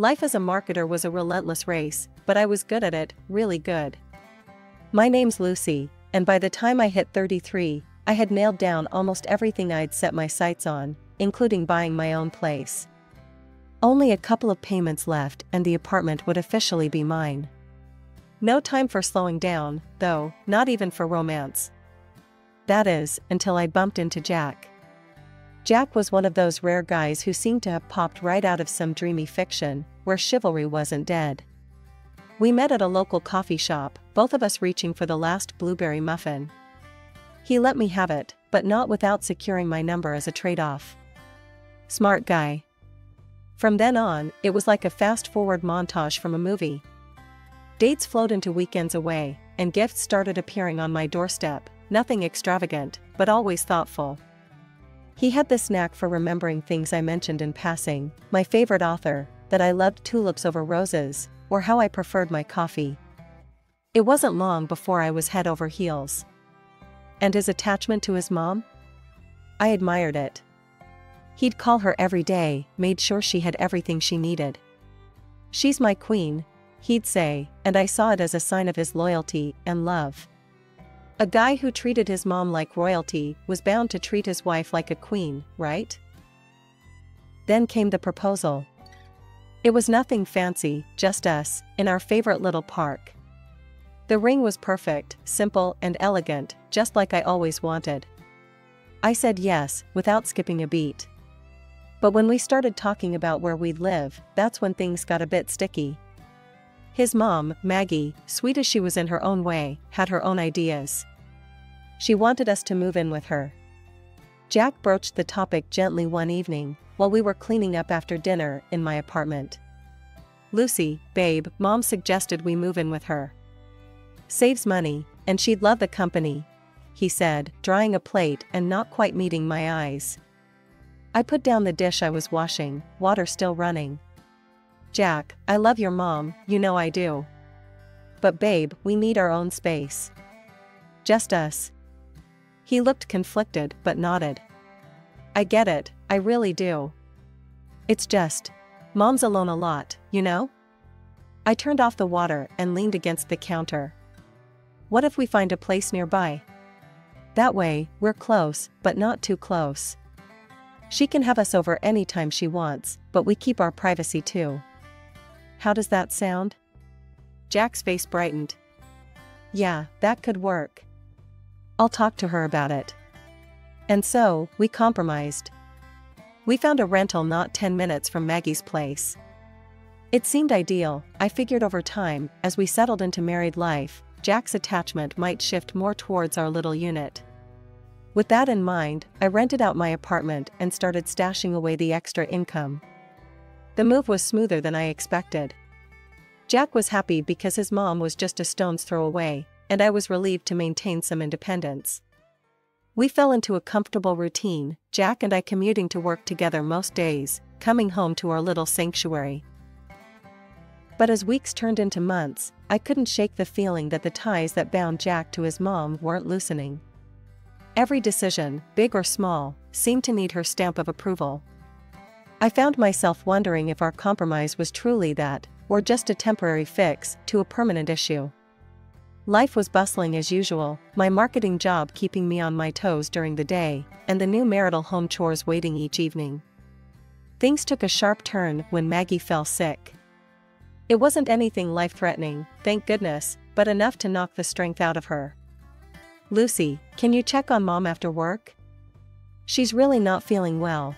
Life as a marketer was a relentless race, but I was good at it, really good. My name's Lucy, and by the time I hit 33, I had nailed down almost everything I'd set my sights on, including buying my own place. Only a couple of payments left and the apartment would officially be mine. No time for slowing down, though, not even for romance. That is, until I bumped into Jack. Jack was one of those rare guys who seemed to have popped right out of some dreamy fiction, where chivalry wasn't dead. We met at a local coffee shop, both of us reaching for the last blueberry muffin. He let me have it, but not without securing my number as a trade-off. Smart guy. From then on, it was like a fast-forward montage from a movie. Dates flowed into weekends away, and gifts started appearing on my doorstep, nothing extravagant, but always thoughtful. He had this knack for remembering things I mentioned in passing, my favorite author, that I loved tulips over roses, or how I preferred my coffee. It wasn't long before I was head over heels. And his attachment to his mom? I admired it. He'd call her every day, made sure she had everything she needed. "She's my queen," he'd say, and I saw it as a sign of his loyalty and love. A guy who treated his mom like royalty was bound to treat his wife like a queen, right? Then came the proposal. It was nothing fancy, just us, in our favorite little park. The ring was perfect, simple and elegant, just like I always wanted. I said yes, without skipping a beat. But when we started talking about where we'd live, that's when things got a bit sticky. His mom, Maggie, sweet as she was in her own way, had her own ideas. She wanted us to move in with her. Jack broached the topic gently one evening, while we were cleaning up after dinner in my apartment. "Lucy, babe, Mom suggested we move in with her. Saves money, and she'd love the company," he said, drying a plate and not quite meeting my eyes. I put down the dish I was washing, water still running. "Jack, I love your mom, you know I do. But babe, we need our own space. Just us." He looked conflicted but nodded. "I get it, I really do. It's just, Mom's alone a lot, you know?" I turned off the water and leaned against the counter. "What if we find a place nearby? That way, we're close, but not too close. She can have us over anytime she wants, but we keep our privacy too. How does that sound?" Jack's face brightened. "Yeah, that could work. I'll talk to her about it." And so, we compromised. We found a rental not 10 minutes from Maggie's place. It seemed ideal. I figured over time, as we settled into married life, Jack's attachment might shift more towards our little unit. With that in mind, I rented out my apartment and started stashing away the extra income. The move was smoother than I expected. Jack was happy because his mom was just a stone's throw away, and I was relieved to maintain some independence. We fell into a comfortable routine, Jack and I commuting to work together most days, coming home to our little sanctuary. But as weeks turned into months, I couldn't shake the feeling that the ties that bound Jack to his mom weren't loosening. Every decision, big or small, seemed to need her stamp of approval. I found myself wondering if our compromise was truly that, or just a temporary fix to a permanent issue. Life was bustling as usual, my marketing job keeping me on my toes during the day, and the new marital home chores waiting each evening. Things took a sharp turn when Maggie fell sick. It wasn't anything life-threatening, thank goodness, but enough to knock the strength out of her. "Lucy, can you check on Mom after work? She's really not feeling well,"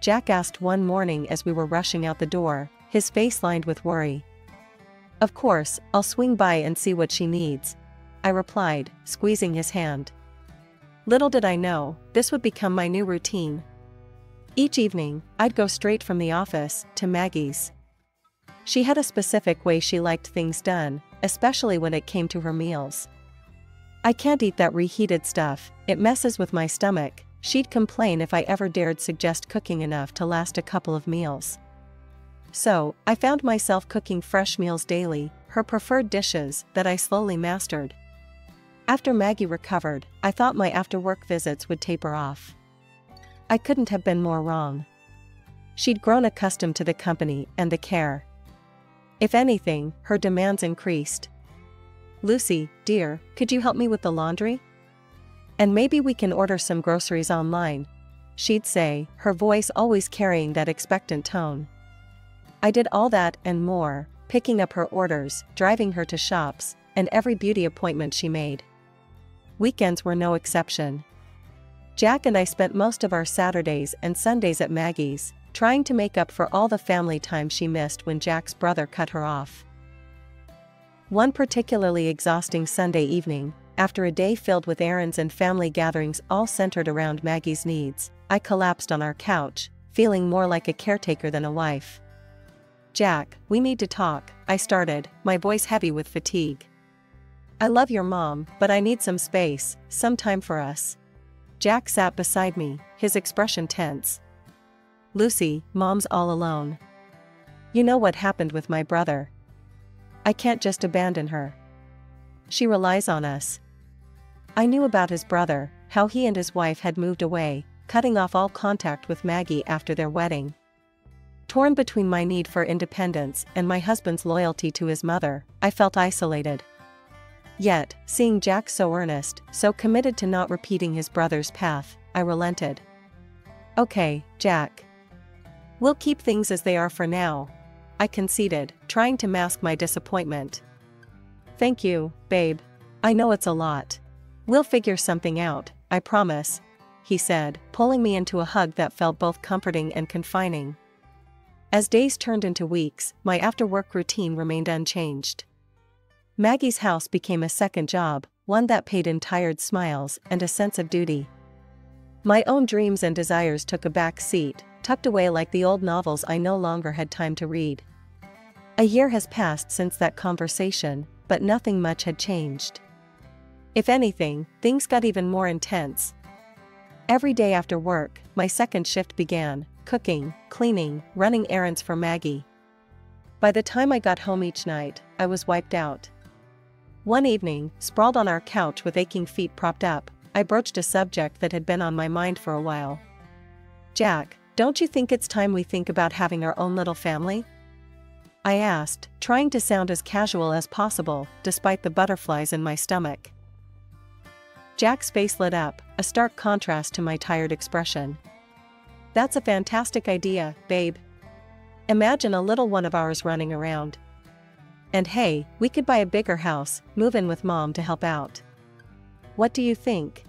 Jack asked one morning as we were rushing out the door, his face lined with worry. "Of course, I'll swing by and see what she needs," I replied, squeezing his hand. Little did I know, this would become my new routine. Each evening, I'd go straight from the office to Maggie's. She had a specific way she liked things done, especially when it came to her meals. "I can't eat that reheated stuff, it messes with my stomach," she'd complain if I ever dared suggest cooking enough to last a couple of meals. So, I found myself cooking fresh meals daily, her preferred dishes, that I slowly mastered. After Maggie recovered, I thought my after-work visits would taper off. I couldn't have been more wrong. She'd grown accustomed to the company and the care. If anything, her demands increased. Lucy, dear, could you help me with the laundry? And maybe we can order some groceries online, she'd say, her voice always carrying that expectant tone. I did all that and more, picking up her orders, driving her to shops, and every beauty appointment she made. Weekends were no exception. Jack and I spent most of our Saturdays and Sundays at Maggie's, trying to make up for all the family time she missed when Jack's brother cut her off. One particularly exhausting Sunday evening, after a day filled with errands and family gatherings all centered around Maggie's needs, I collapsed on our couch, feeling more like a caretaker than a wife. Jack, we need to talk, I started, my voice heavy with fatigue. I love your mom, but I need some space, some time for us. Jack sat beside me, his expression tense. Lucy, mom's all alone. You know what happened with my brother. I can't just abandon her. She relies on us. I knew about his brother, how he and his wife had moved away, cutting off all contact with Maggie after their wedding. Torn between my need for independence and my husband's loyalty to his mother, I felt isolated. Yet, seeing Jack so earnest, so committed to not repeating his brother's path, I relented. Okay, Jack. We'll keep things as they are for now, I conceded, trying to mask my disappointment. Thank you, babe. I know it's a lot. We'll figure something out, I promise, he said, pulling me into a hug that felt both comforting and confining. As days turned into weeks, my after-work routine remained unchanged. Maggie's house became a second job, one that paid in tired smiles and a sense of duty. My own dreams and desires took a back seat, tucked away like the old novels I no longer had time to read. A year has passed since that conversation, but nothing much had changed. If anything, things got even more intense. Every day after work, my second shift began, cooking, cleaning, running errands for Maggie. By the time I got home each night, I was wiped out. One evening, sprawled on our couch with aching feet propped up, I broached a subject that had been on my mind for a while. Jack, don't you think it's time we think about having our own little family? I asked, trying to sound as casual as possible, despite the butterflies in my stomach. Jack's face lit up, a stark contrast to my tired expression. That's a fantastic idea, babe. Imagine a little one of ours running around. And hey, we could buy a bigger house, move in with Mom to help out. What do you think?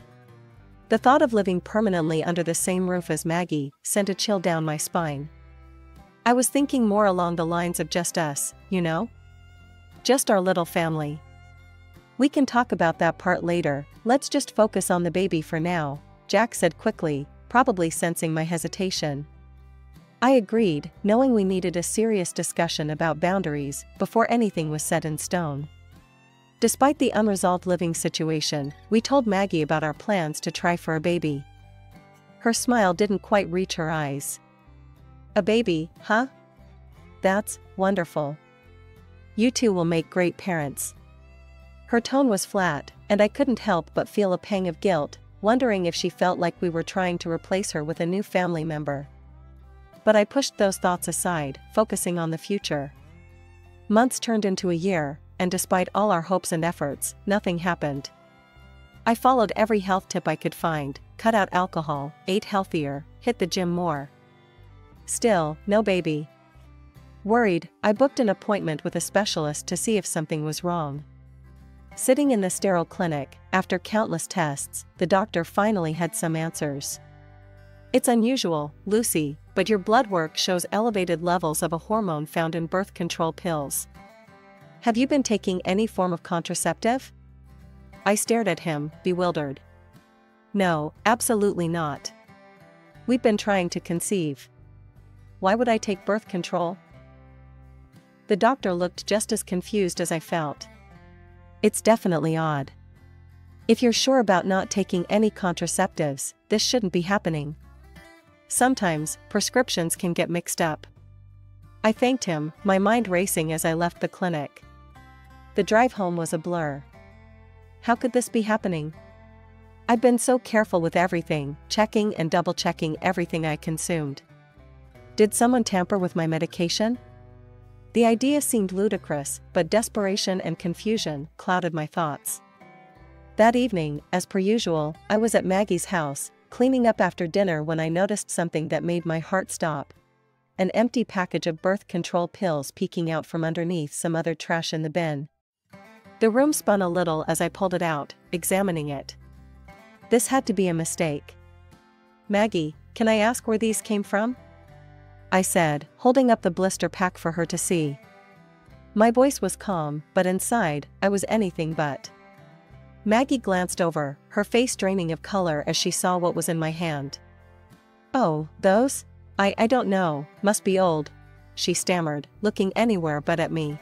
The thought of living permanently under the same roof as Maggie sent a chill down my spine. I was thinking more along the lines of just us, you know? Just our little family. We can talk about that part later, let's just focus on the baby for now, Jack said quickly, probably sensing my hesitation. I agreed, knowing we needed a serious discussion about boundaries before anything was set in stone. Despite the unresolved living situation, we told Maggie about our plans to try for a baby. Her smile didn't quite reach her eyes. A baby, huh? That's wonderful. You two will make great parents. Her tone was flat, and I couldn't help but feel a pang of guilt, wondering if she felt like we were trying to replace her with a new family member. But I pushed those thoughts aside, focusing on the future. Months turned into a year, and despite all our hopes and efforts, nothing happened. I followed every health tip I could find, cut out alcohol, ate healthier, hit the gym more. Still, no baby. Worried, I booked an appointment with a specialist to see if something was wrong. Sitting in the sterile clinic, after countless tests, the doctor finally had some answers. It's unusual, Lucy, but your blood work shows elevated levels of a hormone found in birth control pills. Have you been taking any form of contraceptive? I stared at him, bewildered. No, absolutely not. We've been trying to conceive. Why would I take birth control? The doctor looked just as confused as I felt. It's definitely odd. If you're sure about not taking any contraceptives, this shouldn't be happening. Sometimes, prescriptions can get mixed up. I thanked him, my mind racing as I left the clinic. The drive home was a blur. How could this be happening? I'd been so careful with everything, checking and double-checking everything I consumed. Did someone tamper with my medication? The idea seemed ludicrous, but desperation and confusion clouded my thoughts. That evening, as per usual, I was at Maggie's house, cleaning up after dinner when I noticed something that made my heart stop. An empty package of birth control pills peeking out from underneath some other trash in the bin. The room spun a little as I pulled it out, examining it. This had to be a mistake. "Maggie, can I ask where these came from?" I said, holding up the blister pack for her to see. My voice was calm, but inside, I was anything but. Maggie glanced over, her face draining of color as she saw what was in my hand. "Oh, those? I don't know, must be old," she stammered, looking anywhere but at me.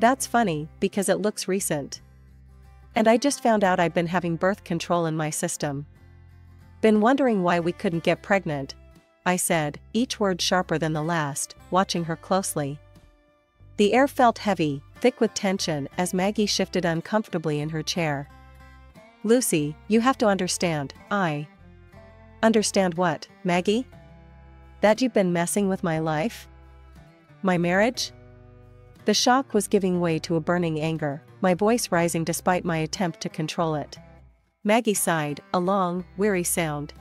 "That's funny, because it looks recent. And I just found out I've been having birth control in my system. Been wondering why we couldn't get pregnant," I said, each word sharper than the last, watching her closely. The air felt heavy, thick with tension as Maggie shifted uncomfortably in her chair. "Lucy, you have to understand, I..." "Understand what, Maggie?" "That you've been messing with my life? My marriage?" The shock was giving way to a burning anger, my voice rising despite my attempt to control it. Maggie sighed, a long, weary sound.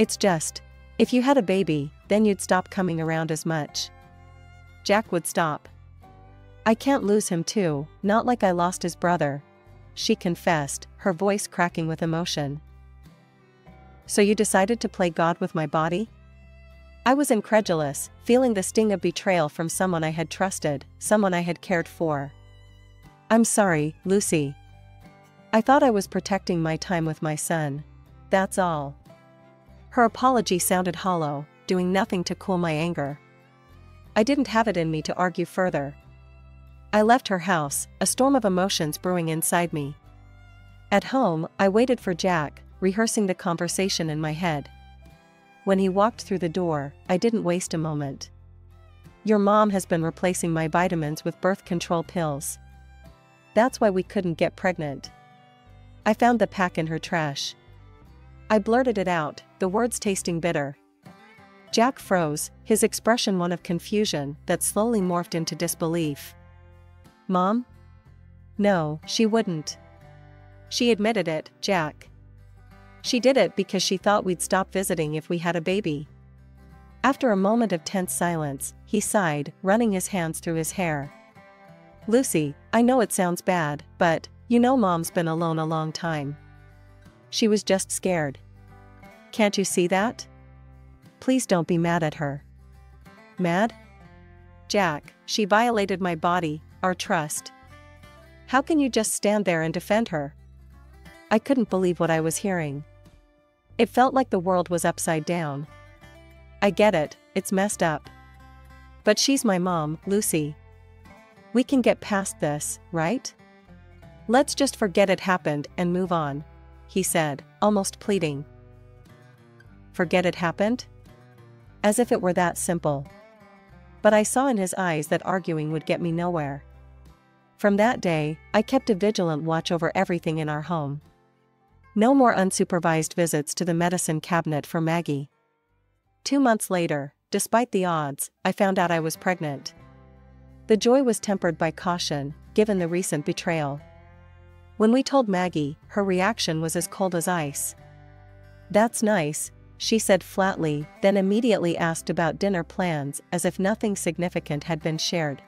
"It's just, if you had a baby, then you'd stop coming around as much. Jack would stop. I can't lose him too, not like I lost his brother," she confessed, her voice cracking with emotion. "So you decided to play God with my body?" I was incredulous, feeling the sting of betrayal from someone I had trusted, someone I had cared for. "I'm sorry, Lucy. I thought I was protecting my time with my son. That's all." Her apology sounded hollow, doing nothing to cool my anger. I didn't have it in me to argue further. I left her house, a storm of emotions brewing inside me. At home, I waited for Jack, rehearsing the conversation in my head. When he walked through the door, I didn't waste a moment. "Your mom has been replacing my vitamins with birth control pills. That's why we couldn't get pregnant. I found the pack in her trash." I blurted it out, the words tasting bitter. Jack froze, his expression one of confusion that slowly morphed into disbelief. "Mom?" "No, she wouldn't. She admitted it, Jack. She did it because she thought we'd stop visiting if we had a baby." After a moment of tense silence, he sighed, running his hands through his hair. "Lucy, I know it sounds bad, but, you know Mom's been alone a long time. She was just scared. Can't you see that? Please don't be mad at her." "Mad?" "Jack, she violated my body, our trust. How can you just stand there and defend her?" I couldn't believe what I was hearing. It felt like the world was upside down. "I get it, it's messed up. But she's my mom, Lucy. We can get past this, right? Let's just forget it happened and move on," he said, almost pleading. "Forget it happened?" As if it were that simple. But I saw in his eyes that arguing would get me nowhere. From that day, I kept a vigilant watch over everything in our home. No more unsupervised visits to the medicine cabinet for Maggie. 2 months later, despite the odds, I found out I was pregnant. The joy was tempered by caution, given the recent betrayal. When we told Maggie, her reaction was as cold as ice. "That's nice," she said flatly, then immediately asked about dinner plans as if nothing significant had been shared.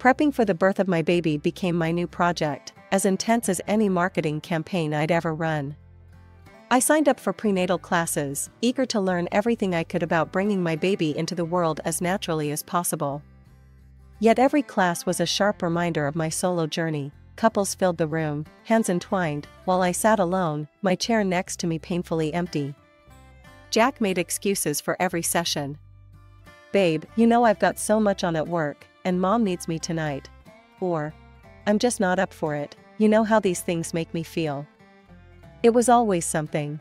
Prepping for the birth of my baby became my new project, as intense as any marketing campaign I'd ever run. I signed up for prenatal classes, eager to learn everything I could about bringing my baby into the world as naturally as possible. Yet every class was a sharp reminder of my solo journey. Couples filled the room, hands entwined, while I sat alone, my chair next to me painfully empty. Jack made excuses for every session. "Babe, you know I've got so much on at work, and Mom needs me tonight." Or, "I'm just not up for it, you know how these things make me feel." It was always something.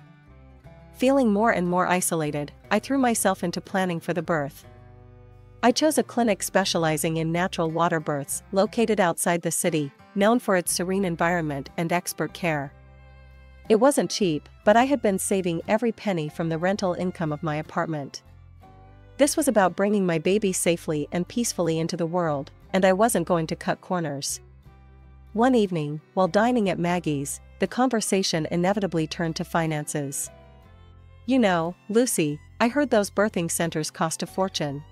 Feeling more and more isolated, I threw myself into planning for the birth. I chose a clinic specializing in natural water births, located outside the city, known for its serene environment and expert care. It wasn't cheap, but I had been saving every penny from the rental income of my apartment. This was about bringing my baby safely and peacefully into the world, and I wasn't going to cut corners. One evening, while dining at Maggie's, the conversation inevitably turned to finances. You know, Lucy, I heard those birthing centers cost a fortune.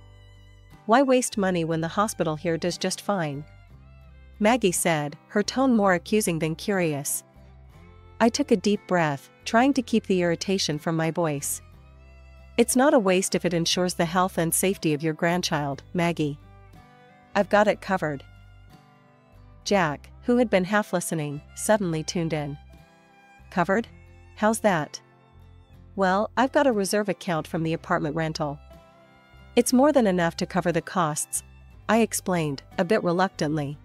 Why waste money when the hospital here does just fine? Maggie said, her tone more accusing than curious. I took a deep breath, trying to keep the irritation from my voice. It's not a waste if it ensures the health and safety of your grandchild, Maggie. I've got it covered. Jack, who had been half listening, suddenly tuned in. Covered? How's that? Well, I've got a reserve account from the apartment rental. It's more than enough to cover the costs, I explained, a bit reluctantly.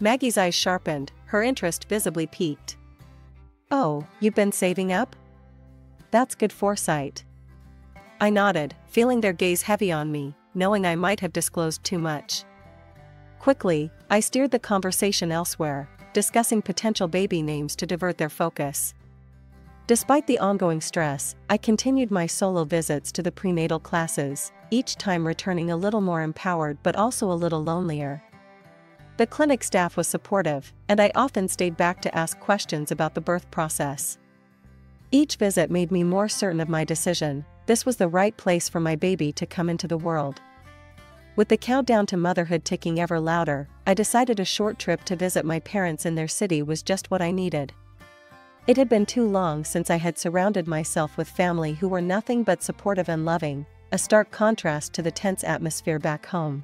Maggie's eyes sharpened, her interest visibly piqued. Oh, you've been saving up? That's good foresight. I nodded, feeling their gaze heavy on me, knowing I might have disclosed too much. Quickly, I steered the conversation elsewhere, discussing potential baby names to divert their focus. Despite the ongoing stress, I continued my solo visits to the prenatal classes, each time returning a little more empowered but also a little lonelier. The clinic staff was supportive, and I often stayed back to ask questions about the birth process. Each visit made me more certain of my decision. This was the right place for my baby to come into the world. With the countdown to motherhood ticking ever louder, I decided a short trip to visit my parents in their city was just what I needed. It had been too long since I had surrounded myself with family who were nothing but supportive and loving, a stark contrast to the tense atmosphere back home.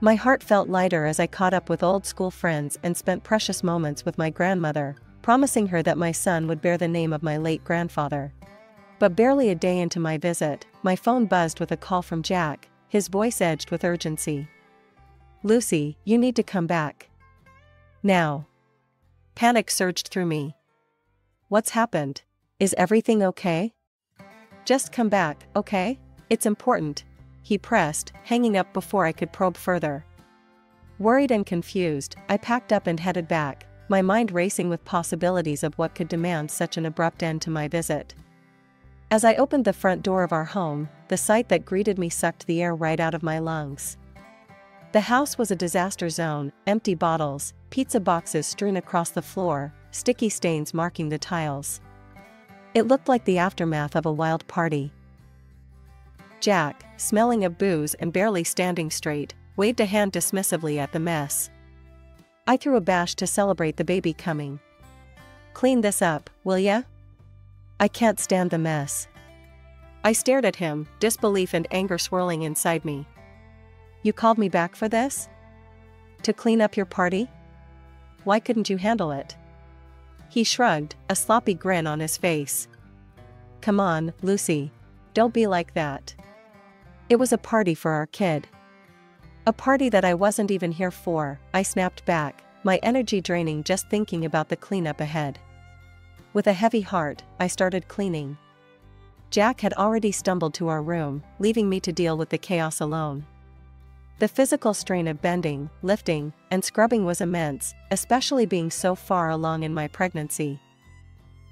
My heart felt lighter as I caught up with old school friends and spent precious moments with my grandmother, promising her that my son would bear the name of my late grandfather. But barely a day into my visit, my phone buzzed with a call from Jack, his voice edged with urgency. Lucy, you need to come back. Now. Panic surged through me. What's happened? Is everything okay? Just come back, okay? It's important. He pressed, hanging up before I could probe further. Worried and confused, I packed up and headed back, my mind racing with possibilities of what could demand such an abrupt end to my visit. As I opened the front door of our home, the sight that greeted me sucked the air right out of my lungs. The house was a disaster zone, empty bottles, pizza boxes strewn across the floor, sticky stains marking the tiles. It looked like the aftermath of a wild party. Jack, smelling of booze and barely standing straight, waved a hand dismissively at the mess. I threw a bash to celebrate the baby coming. Clean this up, will ya? I can't stand the mess. I stared at him, disbelief and anger swirling inside me. You called me back for this? To clean up your party? Why couldn't you handle it? He shrugged, a sloppy grin on his face. Come on, Lucy. Don't be like that. It was a party for our kid. A party that I wasn't even here for, I snapped back, my energy draining just thinking about the cleanup ahead. With a heavy heart, I started cleaning. Jack had already stumbled to our room, leaving me to deal with the chaos alone. The physical strain of bending, lifting, and scrubbing was immense, especially being so far along in my pregnancy.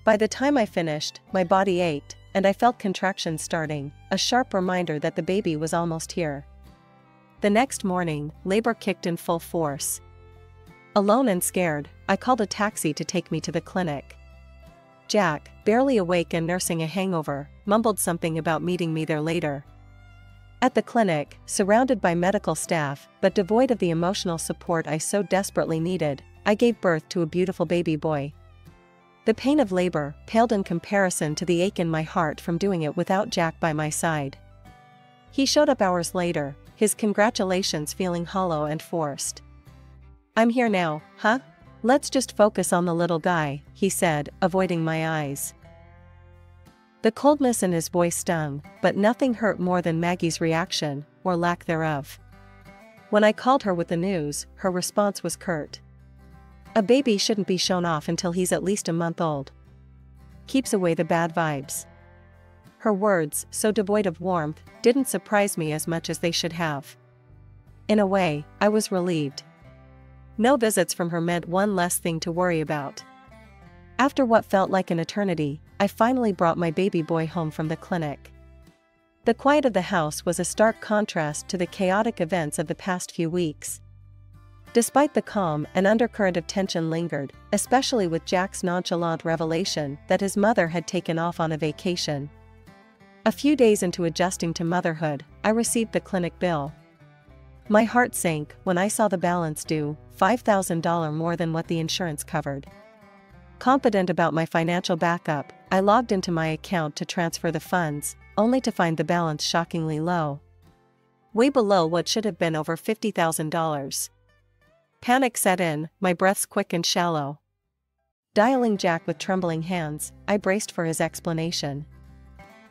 By the time I finished, my body ached, and I felt contractions starting, a sharp reminder that the baby was almost here. The next morning, labor kicked in full force. Alone and scared, I called a taxi to take me to the clinic. Jack, barely awake and nursing a hangover, mumbled something about meeting me there later. At the clinic, surrounded by medical staff, but devoid of the emotional support I so desperately needed, I gave birth to a beautiful baby boy. The pain of labor paled in comparison to the ache in my heart from doing it without Jack by my side. He showed up hours later, his congratulations feeling hollow and forced. I'm here now, huh? Let's just focus on the little guy, he said, avoiding my eyes. The coldness in his voice stung, but nothing hurt more than Maggie's reaction, or lack thereof. When I called her with the news, her response was curt. A baby shouldn't be shown off until he's at least a month old. Keeps away the bad vibes. Her words, so devoid of warmth, didn't surprise me as much as they should have. In a way, I was relieved. No visits from her meant one less thing to worry about. After what felt like an eternity, I finally brought my baby boy home from the clinic. The quiet of the house was a stark contrast to the chaotic events of the past few weeks. Despite the calm, an undercurrent of tension lingered, especially with Jack's nonchalant revelation that his mother had taken off on a vacation. A few days into adjusting to motherhood, I received the clinic bill. My heart sank when I saw the balance due, $5,000 more than what the insurance covered. Confident about my financial backup, I logged into my account to transfer the funds, only to find the balance shockingly low. Way below what should have been over $50,000. Panic set in, my breaths quick and shallow. Dialing Jack with trembling hands, I braced for his explanation.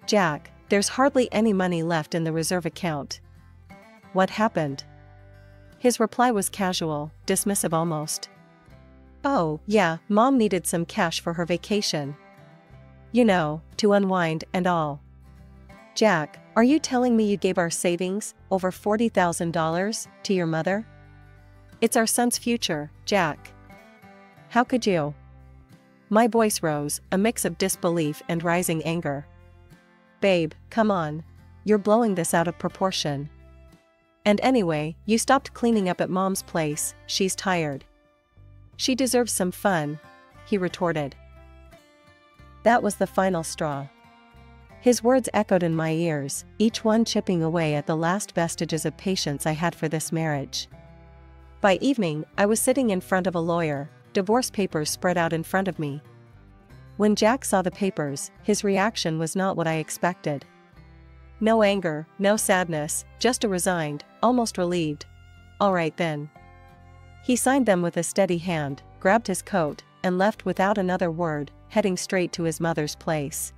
"Jack, there's hardly any money left in the reserve account. What happened?" His reply was casual, dismissive almost. "Oh, yeah, Mom needed some cash for her vacation. You know, to unwind and all." "Jack, are you telling me you gave our savings, over $40,000, to your mother?" "It's our son's future, Jack." "How could you?" My voice rose, a mix of disbelief and rising anger. "Babe, come on. You're blowing this out of proportion. And anyway, you stopped cleaning up at Mom's place, she's tired." "She deserves some fun," he retorted. That was the final straw. His words echoed in my ears, each one chipping away at the last vestiges of patience I had for this marriage. By evening, I was sitting in front of a lawyer, divorce papers spread out in front of me. When Jack saw the papers, his reaction was not what I expected. No anger, no sadness, just a resigned, almost relieved, "All right then." He signed them with a steady hand, grabbed his coat, and left without another word, heading straight to his mother's place.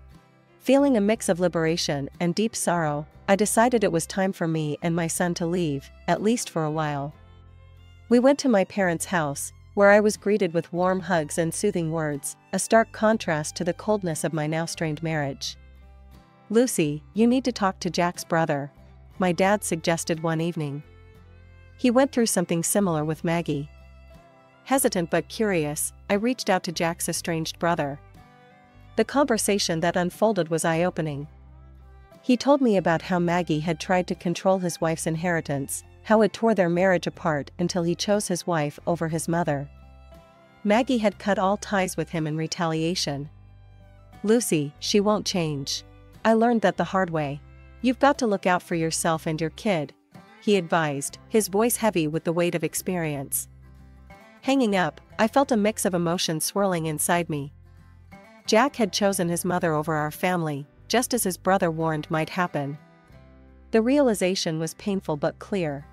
Feeling a mix of liberation and deep sorrow, I decided it was time for me and my son to leave, at least for a while. We went to my parents' house, where I was greeted with warm hugs and soothing words, a stark contrast to the coldness of my now strained marriage. "Lucy, you need to talk to Jack's brother," my dad suggested one evening. He went through something similar with Maggie. Hesitant but curious, I reached out to Jack's estranged brother. The conversation that unfolded was eye-opening. He told me about how Maggie had tried to control his wife's inheritance, how it tore their marriage apart until he chose his wife over his mother. Maggie had cut all ties with him in retaliation. "Lucy, she won't change. I learned that the hard way. You've got to look out for yourself and your kid," he advised, his voice heavy with the weight of experience. Hanging up, I felt a mix of emotions swirling inside me. Jack had chosen his mother over our family, just as his brother warned might happen. The realization was painful but clear.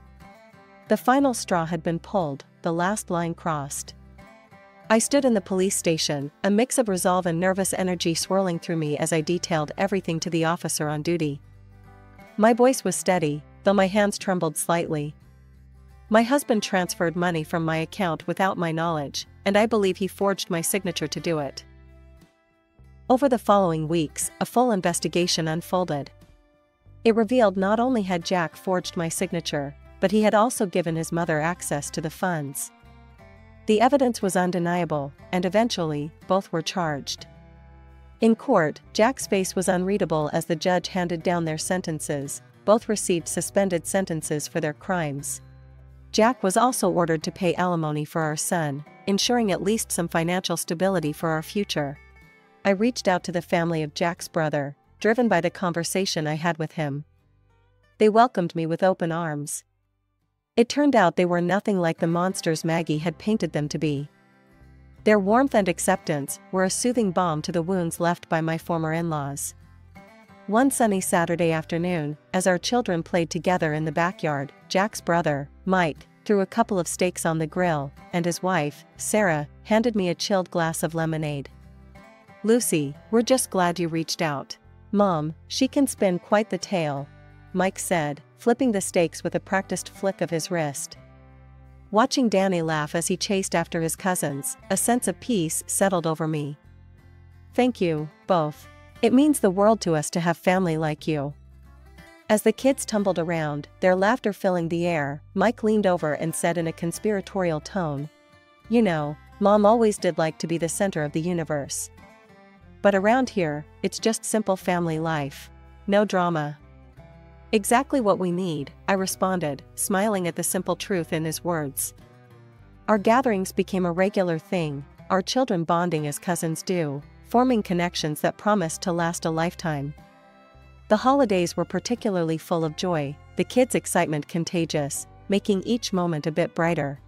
The final straw had been pulled, the last line crossed. I stood in the police station, a mix of resolve and nervous energy swirling through me as I detailed everything to the officer on duty. My voice was steady, though my hands trembled slightly. My husband transferred money from my account without my knowledge, and I believe he forged my signature to do it. Over the following weeks, a full investigation unfolded. It revealed not only had Jack forged my signature, but he had also given his mother access to the funds. The evidence was undeniable, and eventually, both were charged. In court, Jack's face was unreadable as the judge handed down their sentences. Both received suspended sentences for their crimes. Jack was also ordered to pay alimony for our son, ensuring at least some financial stability for our future. I reached out to the family of Jack's brother, driven by the conversation I had with him. They welcomed me with open arms. It turned out they were nothing like the monsters Maggie had painted them to be. Their warmth and acceptance were a soothing balm to the wounds left by my former in-laws. One sunny Saturday afternoon, as our children played together in the backyard, Jack's brother, Mike, threw a couple of steaks on the grill, and his wife, Sarah, handed me a chilled glass of lemonade. "Lucy, we're just glad you reached out. Mom, she can spin quite the tale," Mike said, flipping the steaks with a practiced flick of his wrist. Watching Danny laugh as he chased after his cousins, a sense of peace settled over me. "Thank you, both. It means the world to us to have family like you." As the kids tumbled around, their laughter filling the air, Mike leaned over and said in a conspiratorial tone, "You know, Mom always did like to be the center of the universe. But around here, it's just simple family life. No drama." Exactly what we need, I responded, smiling at the simple truth in his words. Our gatherings became a regular thing, our children bonding as cousins do, forming connections that promised to last a lifetime. The holidays were particularly full of joy, the kids' excitement contagious, making each moment a bit brighter.